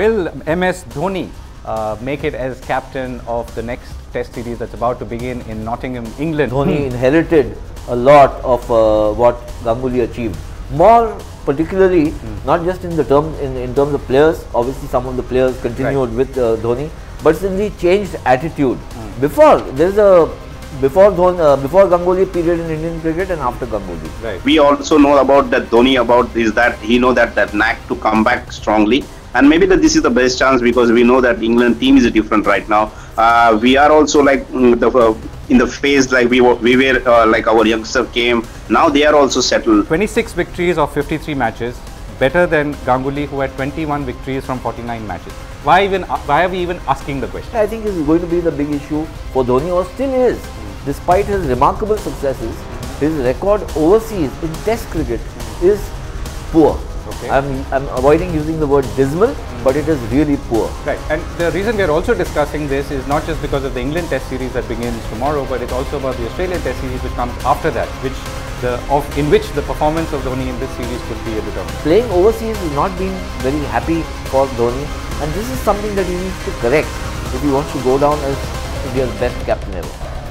Will MS Dhoni make it as captain of the next test series that's about to begin in Nottingham, England? Dhoni inherited a lot of what Ganguly achieved. More particularly, not just in the terms of players. Obviously, some of the players continued with Dhoni, but in the changed attitude. Before Ganguly period in Indian cricket and after Ganguly. Right. We also know about that Dhoni that knack to come back strongly, and maybe that this is the best chance because we know that England team is different right now. We are also like in the phase like we were like our youngster came. Now they are also settled. 26 victories of 53 matches, better than Ganguly who had 21 victories from 49 matches. Why are we even asking the question? I think this is going to be the big issue for Dhoni, or still is. Despite his remarkable successes, his record overseas in Test cricket is poor. Okay. I'm avoiding using the word dismal, but it is really poor. Right, and the reason we are also discussing this is not just because of the England Test series that begins tomorrow, but it's also about the Australian Test series which comes after that, in which the performance of Dhoni in this series could be a bit of. Playing overseas has not been very happy for Dhoni, and this is something that he needs to correct if he wants to go down as India's best captain ever.